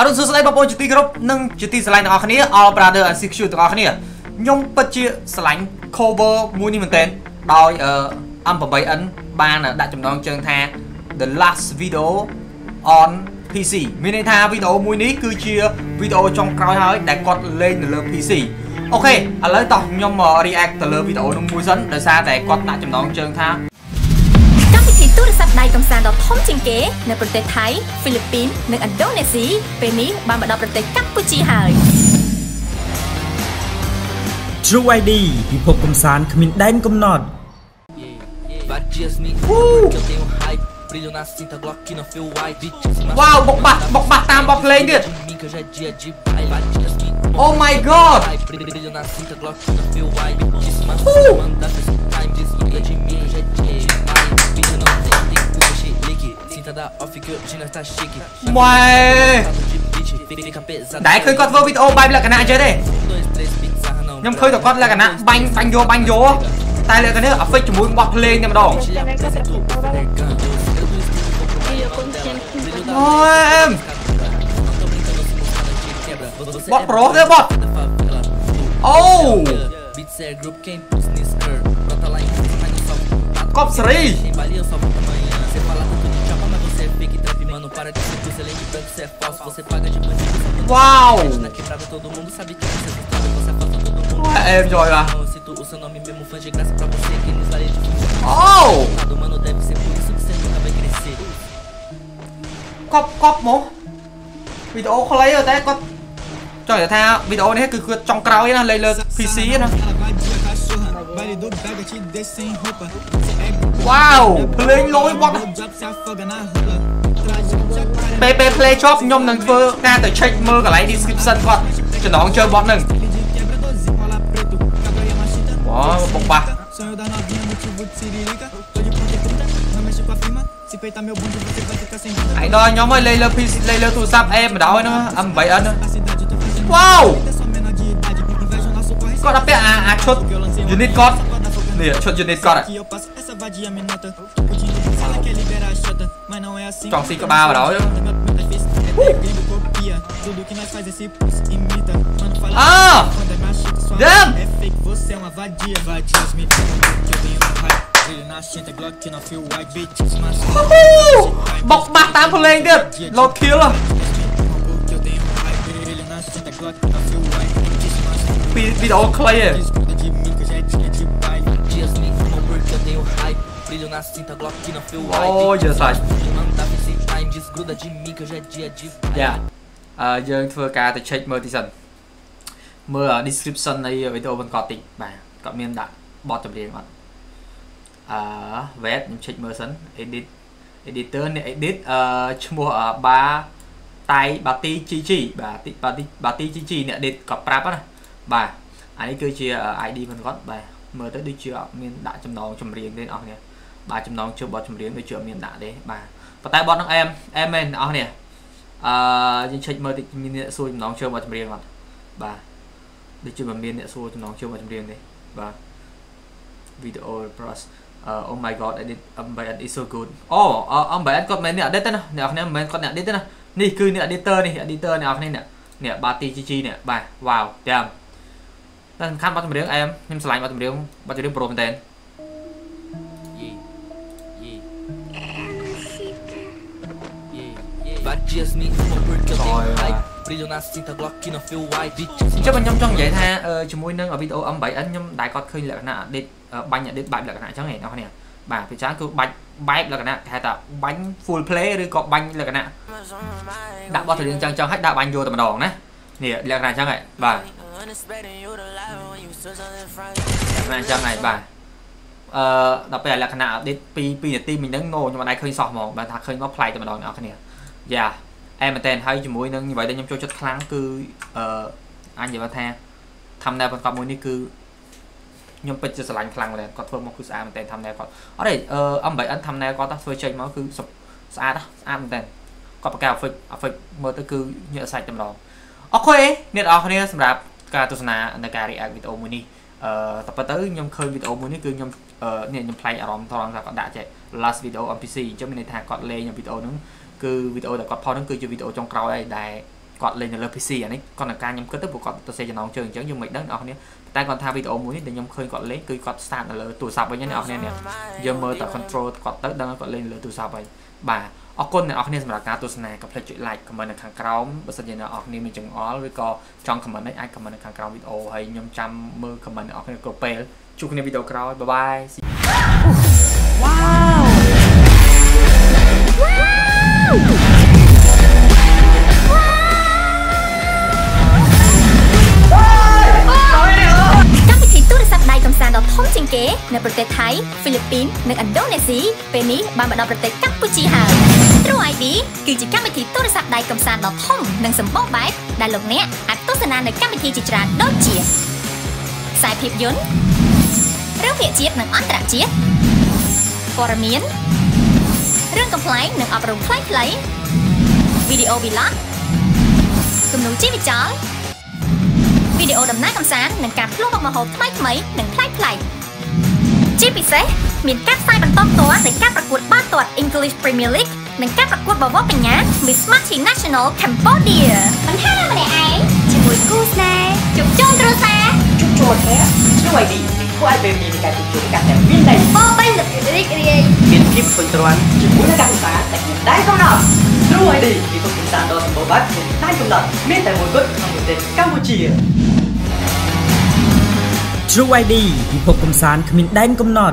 อรุณสุดสไลด์ปะปนจุดที่ครบหนึ่งจุดที่สไลด์ต่อขนี้เอาประเดิมสิบชุดต่อขนี้ยงปัจจุสไลด์โคเวอร์มูนิมันเต้นโดยอันปะใบอันบางน่ะได้จำนวนเชิงแท้ the last video on PC มีในท่าวิดีโอมูนี้คือเชียร์วิดีโอจงกระหัยแต่กดเล่นเรื่อง PC โอเคอะไรต่อยงมารีแอคแต่เรื่องวิดีโอนุ่มมูสันโดยซาแต่กดได้จำนวนเชิงแท้ตู้รับสับได้กำซานดอกท้องจิงเก๋ในประเทศไทยฟิลิปปินส์ในอินโดนีเซียเป็นนี้บางประเทศกัมพูชีหายช่วยดีพิภพกำซานขมิ้นแดงกำนอดว้าวบกบัดบกบัดตามบกเลงเดือดโอ้ my god ว้ายได้เคยกดวิดีโอใบละกันนะเจ๊ดิยังเคยแต่กดละกันนะบังบังโยบังโยตายเลยกันเนี่ยเอาไปจุ่มมือบล็อกเลงเนี่ยมาดองโอ้ยบอทโปรเลยบอทโอ้กบสรีว้าวเอ็มจอยว่ะโอ้กบหมูวิดีโอเขาไลฟ์แต่ก็จอยแต่ถ้าวิดีโอนี้คือจองกราวนะเลยพีซีนะว้าวเพลงลอยวัดเปเปเพลย์ช็อปยมหนังเฟอร์น่าจะเช็คมือกับไลฟ์ดีสคริปชั่นก่อนจะน้องเจอบอลหนึ่งว้าวปกปะไอ้ดอยยมไอ้เลยพีซีเลยตู้ซับเอฟมาดอยนะอัมใบอันนะว้าวก็รับเปะอาชดยูนิตก็เนี่ยชดยูนิตก็อ่ะจองซีก็บ้าไปแล้วอ้าวเดิมบอกมาตามเพลงเดิมโหลดคิวเลยวิดีโอเคลียร์โอ้ยสายอย่าเยอะเพื่อการจะเช็คเมื่อที่สั่นเมื่อ description ในวิดีโอมันก่อติดมาก็มีอันดับบอทจำเรียงก่อนเวทเช็คเมื่อสั่น edit editor เนี่ย edit ชั่วโมงบาไตบาตีจีจีบาตีจีจีเนี่ยเด็ดกับปราบนะบ่าอันนี้คือเชียร์ไอดีมันก็บ่าเมื่อได้เชียร์มีนด่าจำนองจำเรียงเล่นออกเนี่ยบ่าจำนองเชียร์บอลจำเรียงไปเชียร์มีนด่าเลยบ่าแต่บอลน้องเอ็มมันออกเนี่ยยังเช็คเมื่อติดมีนเนี่ยซูจำนองเชียร์บอลจำเรียงก่อนบ่าได้เชียร์มีนเนี่ยซูจำนองเชียร์บอลจำเรียงเลยบ่าวิดีโอ plus oh my god edit by and is so good oh by and ก็มันเนี่ยเด็ดนะเนี่ยออกเนี่ยมันก็เนี่ยเด็ดนะนี่คือเนี่ย editor นี่ editor เนี่ยเอาแค่นี้เนี่ยบาตีจีจีเนี่ยไปว้าวเดี๋ยวนั่นขั้นบัตรจำเรียงไอ้เอ็มยิมสไลด์บัตรจำเรียงโปรเป็นเต้นจะเป็นย่อมจ้องใหญ่แท้จมูกนั่งวิดีโออันใบอันย่อมได้ก็เคยเหลือขนาดเด็ดบังเนี่ยเด็ดบังเหลือขนาดช่างเห็นเอาแค่นี้บ่าพี่ช้างคือบังบังเหลือขนาดแค่แต่บัง full play หรือก็บังเหลือขนาดดับบอลถึงจังๆให้ดับบังโยแต่มาดองนะเนี่ยเหลือขนาดช่างเห็นบ่าเหลือขนาดช่างเห็นบ่าดับไปเหลือขนาดเด็ดปีเนี่ยตีมันนั่งโง่ยังมาได้เคยสอบมองบ่าถ้าเคยว่า play แต่มาดองเอาแค่นี้อย่าไอ้มันเต้นให้จมูกนั่งอย่างไรได้ย่อมโจชุดครั้งคืออันอย่างว่าแท้ทำแนวประกอบมวยนี่คือยมเป็นจะสลายพลังเลยก็เพิ่มมาคือสะอาดมันแต่ทำแนวก่อนอ๋อเดี๋ยวอันใบอันทำแนวก่อนต้องเฟยเชยมันคือสะอาดนะสะอาดมันแต่ก็ประกาศเฟยเมื่อตะคือเนื้อใส่จำลองโอเคเนี่ยอ๋อคนนี้สำหรับการโฆษณาในการรีแอควิดีโอมูนี่ต่อไปตื้อยมเคยวิดีโอมูนี่คือยมเนี่ยยมเพลย์อารมณ์ทองจากก็ได้เจ last video on PC จะมีในทางก่อนเลยยมวิดีโอนั้นคือวิดีโอแต่ก่อนพอนั้นคือจะวิดีโอจงกราวได้ còn lên là PC này còn là ca nhóm kết thúc của con tôi sẽ cho nó trường chứ nhưng mình đất nó ta còn tha video muốn để nhóm khơi còn lấy cứ còn sàn là tủ sạp với nhau nên nè giờ mơ tại control còn tới đang còn lên là tủ sạp vậy bà ở con này ở nên là cá tôi này cặp lại chuyện lại comment là kháng cáo và sau này ở nên mình chừng ó với co trong comment đấy ai comment là kháng cáo video hay nhóm trăm mơ comment ở nên copy chụp cái video coi bye bye wow wowในประเทศไทยฟิลิปปินส์ในอินโดนีเซียเป็นนี้บางประเทศกัมพูชีหาตรูไอดีคือจิตการวิธีตัวสับได้กำสันดอกท่องหนังสมบูรณ์แบบได้หลงเนี้ยอัดตัวสนานในการวิธีจิตราโดดเฉียดสายพิบยุนเรื่องเพียเฉียดหนังอันตรเฉียดปรมีนเรื่องกำไพล์หนังอับรุงไพล์ไพล์วิดีโอวิลักกำนูจีวิจารวิดีโอดำหน้ากำสันหนังการพลุออกมาโหดไพล์ไพล์หนังไพล์ไพล์จีพิเศษมีการสายบรรทมตัวในการประกวดบ้านตรวจ English Premier League ในการประกวดบอลเป็นงาน Miss Multinational Cambodia ปัญหาอะไรมาเนี่ยไอ้ช่วยกู้แน่จุกโจนรู้ซะจุกโจนเนี่ยช่วยดีกูไอเป็นมีการจุกการแต่วิ่งได้บอลไปหลบอยู่ในเรียนเป็นคลิปคนตรวจจุกกู้ในการศึกษาแต่กูได้ก็หนักช่วยดีมีคนศึกษาโดนบอลบัดได้จำหลักไม่แต่หมดก็ทำหมดเด็กกัมพูชีTrue ID พิภพกำสารขมิ้นแดนกำหนด